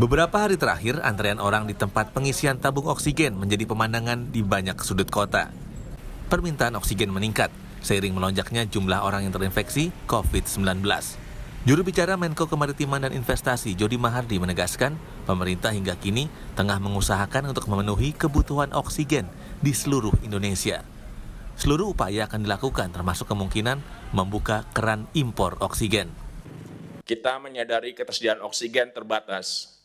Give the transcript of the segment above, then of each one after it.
Beberapa hari terakhir, antrean orang di tempat pengisian tabung oksigen menjadi pemandangan di banyak sudut kota. Permintaan oksigen meningkat seiring melonjaknya jumlah orang yang terinfeksi COVID-19. Juru bicara Menko Kemaritiman dan Investasi Jody Mahardi menegaskan, pemerintah hingga kini tengah mengusahakan untuk memenuhi kebutuhan oksigen di seluruh Indonesia. Seluruh upaya akan dilakukan termasuk kemungkinan membuka keran impor oksigen. Kita menyadari ketersediaan oksigen terbatas.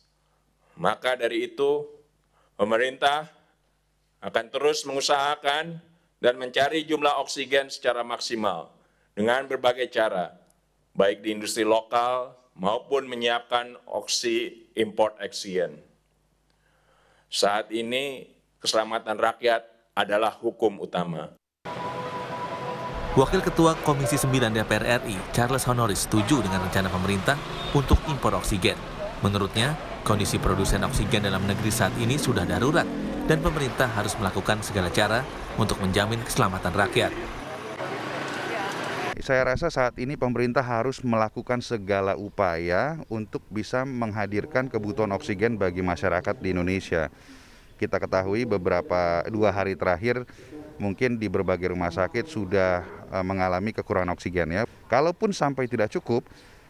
Maka dari itu, pemerintah akan terus mengusahakan dan mencari jumlah oksigen secara maksimal dengan berbagai cara, baik di industri lokal maupun menyiapkan oksi import oksigen. Saat ini, keselamatan rakyat adalah hukum utama. Wakil Ketua Komisi 9 DPR RI, Charles Honoris, setuju dengan rencana pemerintah untuk impor oksigen. Menurutnya, kondisi produsen oksigen dalam negeri saat ini sudah darurat dan pemerintah harus melakukan segala cara untuk menjamin keselamatan rakyat. Saya rasa saat ini pemerintah harus melakukan segala upaya untuk bisa menghadirkan kebutuhan oksigen bagi masyarakat di Indonesia. Kita ketahui dua hari terakhir mungkin di berbagai rumah sakit sudah mengalami kekurangan oksigen ya. Kalaupun sampai tidak cukup,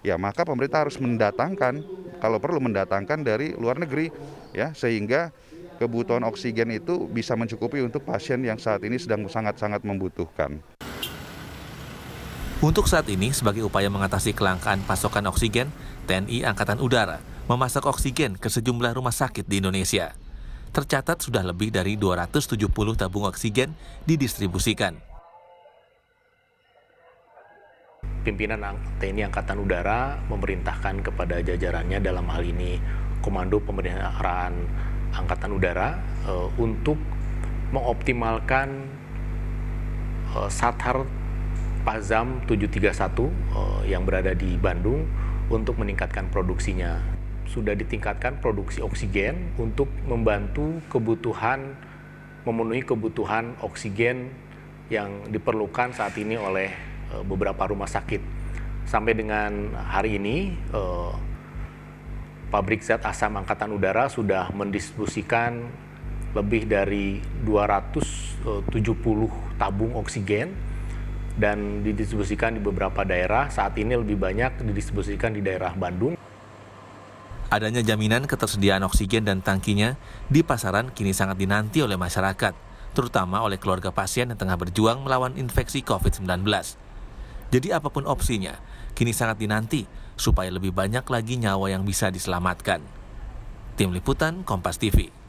ya maka pemerintah harus mendatangkan, kalau perlu mendatangkan dari luar negeri, ya sehingga kebutuhan oksigen itu bisa mencukupi untuk pasien yang saat ini sedang sangat-sangat membutuhkan. Untuk saat ini, sebagai upaya mengatasi kelangkaan pasokan oksigen, TNI Angkatan Udara memasak oksigen ke sejumlah rumah sakit di Indonesia. Tercatat sudah lebih dari 270 tabung oksigen didistribusikan. Pimpinan TNI Angkatan Udara memerintahkan kepada jajarannya dalam hal ini Komando Pemeliharaan Angkatan Udara untuk mengoptimalkan Sathar Pazam 731 yang berada di Bandung untuk meningkatkan produksinya. Sudah ditingkatkan produksi oksigen untuk membantu memenuhi kebutuhan oksigen yang diperlukan saat ini oleh beberapa rumah sakit. Sampai dengan hari ini, pabrik zat asam Angkatan Udara sudah mendistribusikan lebih dari 270 tabung oksigen dan didistribusikan di beberapa daerah. Saat ini lebih banyak didistribusikan di daerah Bandung. Adanya jaminan ketersediaan oksigen dan tangkinya di pasaran kini sangat dinanti oleh masyarakat, terutama oleh keluarga pasien yang tengah berjuang melawan infeksi COVID-19. Jadi apapun opsinya, kini sangat dinanti supaya lebih banyak lagi nyawa yang bisa diselamatkan. Tim Liputan, Kompas TV.